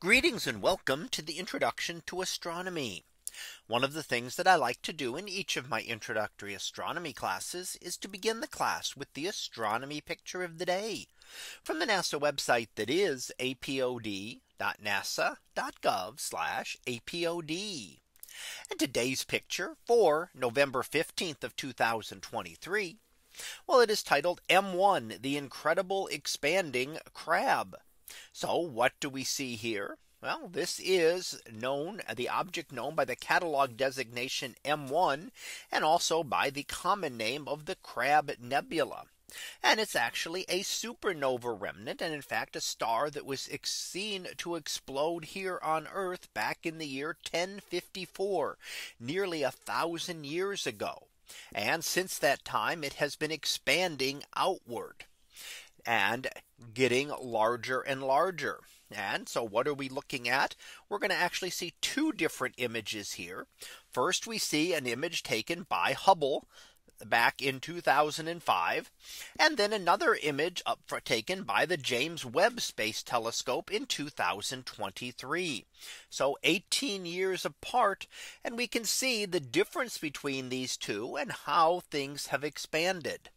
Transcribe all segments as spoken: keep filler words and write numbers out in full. Greetings and welcome to the introduction to astronomy. One of the things that I like to do in each of my introductory astronomy classes is to begin the class with the astronomy picture of the day from the NASA website, that is apod dot nasa dot gov slash apod. And today's picture for November fifteenth of two thousand twenty-three. Well, it is titled M one, the incredible expanding crab. So what do we see here? Well, this is known, the object known by the catalog designation M one, and also by the common name of the Crab Nebula. And it's actually a supernova remnant, and in fact a star that was seen to explode here on Earth back in the year ten fifty-four, nearly a thousand years ago. And since that time, it has been expanding outward and getting larger and larger. And so what are we looking at? We're going to actually see two different images here. First, we see an image taken by Hubble back in two thousand five, and then another image up for, taken by the James Webb Space Telescope in two thousand twenty-three. So eighteen years apart, and we can see the difference between these two and how things have expanded.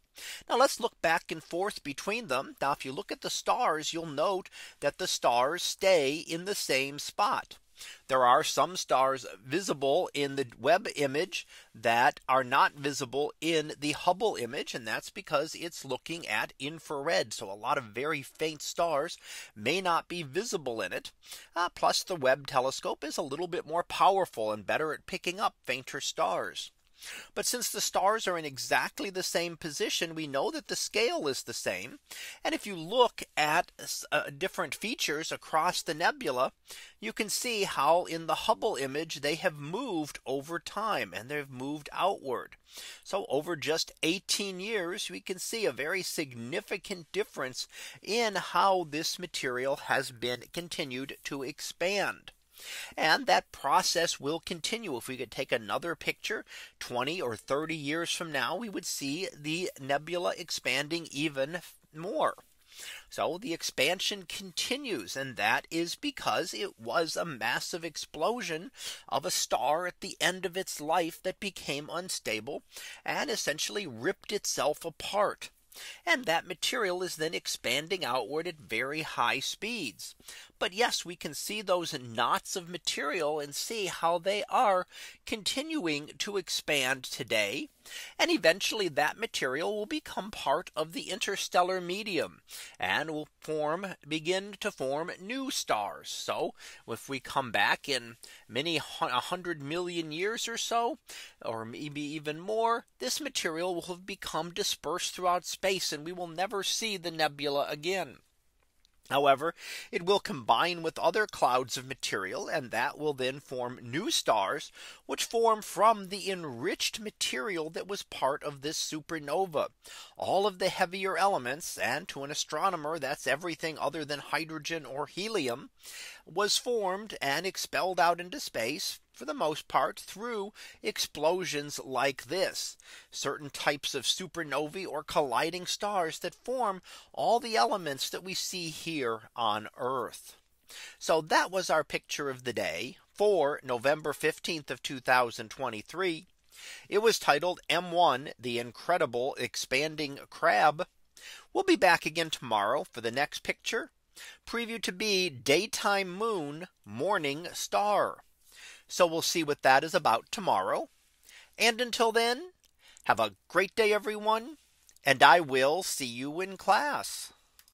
Now let's look back and forth between them. Now if you look at the stars, you'll note that the stars stay in the same spot. There are some stars visible in the Webb image that are not visible in the Hubble image, and that's because it's looking at infrared. So a lot of very faint stars may not be visible in it. Uh, plus the Webb telescope is a little bit more powerful and better at picking up fainter stars. But since the stars are in exactly the same position, we know that the scale is the same. And if you look at uh, different features across the nebula, you can see how in the Hubble image they have moved over time, and they've moved outward. So over just eighteen years, we can see a very significant difference in how this material has been continued to expand. And that process will continue. If we could take another picture twenty or thirty years from now, we would see the nebula expanding even more. So the expansion continues, and that is because it was a massive explosion of a star at the end of its life that became unstable and essentially ripped itself apart. And that material is then expanding outward at very high speeds. But yes, we can see those knots of material and see how they are continuing to expand today. And eventually that material will become part of the interstellar medium and will form, begin to form new stars. So if we come back in many hundred million years or so, or maybe even more, this material will have become dispersed throughout space, and we will never see the nebula again. However, it will combine with other clouds of material, and that will then form new stars, which form from the enriched material that was part of this supernova. All of the heavier elements, and to an astronomer, that's everything other than hydrogen or helium, was formed and expelled out into space, for the most part through explosions like this. Certain types of supernovae or colliding stars that form all the elements that we see here on Earth. So that was our picture of the day for November fifteenth of two thousand twenty-three. It was titled M one, the incredible expanding crab. We'll be back again tomorrow for the next picture, previewed to be daytime moon, morning star. So we'll see what that is about tomorrow. And until then, have a great day, everyone, and I will see you in class.